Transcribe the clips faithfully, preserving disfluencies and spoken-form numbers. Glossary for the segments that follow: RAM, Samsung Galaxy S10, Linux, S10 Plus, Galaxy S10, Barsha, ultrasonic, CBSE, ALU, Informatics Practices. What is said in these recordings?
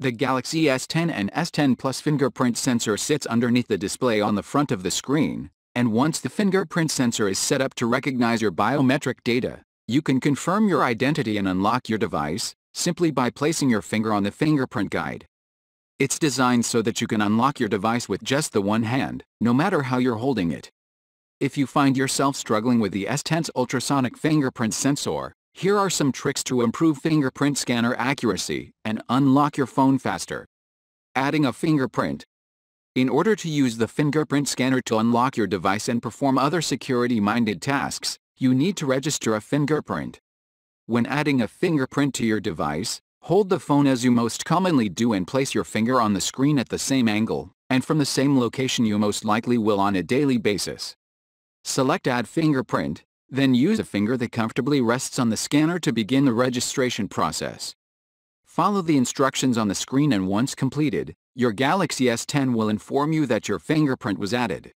The Galaxy S ten and S ten Plus fingerprint sensor sits underneath the display on the front of the screen, and once the fingerprint sensor is set up to recognize your biometric data, you can confirm your identity and unlock your device, simply by placing your finger on the fingerprint guide. It's designed so that you can unlock your device with just the one hand, no matter how you're holding it. If you find yourself struggling with the S ten's ultrasonic fingerprint sensor, here are some tricks to improve fingerprint scanner accuracy and unlock your phone faster. Adding a fingerprint. In order to use the fingerprint scanner to unlock your device and perform other security-minded tasks, you need to register a fingerprint. When adding a fingerprint to your device, hold the phone as you most commonly do and place your finger on the screen at the same angle and from the same location you most likely will on a daily basis. Select Add Fingerprint. Then use a finger that comfortably rests on the scanner to begin the registration process. Follow the instructions on the screen and once completed, your Galaxy S ten will inform you that your fingerprint was added.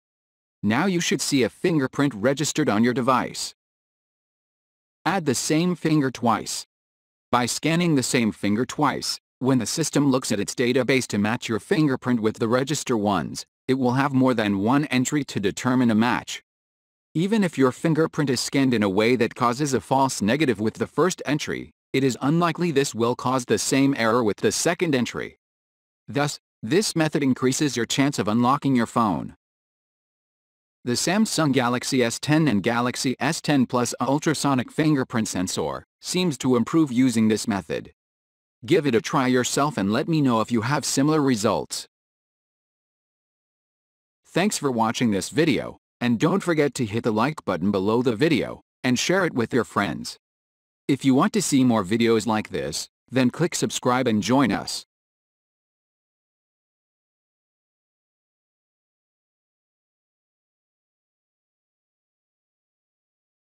Now you should see a fingerprint registered on your device. Add the same finger twice. By scanning the same finger twice, when the system looks at its database to match your fingerprint with the registered ones, it will have more than one entry to determine a match. Even if your fingerprint is scanned in a way that causes a false negative with the first entry, it is unlikely this will cause the same error with the second entry. Thus, this method increases your chance of unlocking your phone. The Samsung Galaxy S ten and Galaxy S ten Plus ultrasonic fingerprint sensor seems to improve using this method. Give it a try yourself and let me know if you have similar results. Thanks for watching this video. And don't forget to hit the like button below the video, and share it with your friends. If you want to see more videos like this, then click subscribe and join us.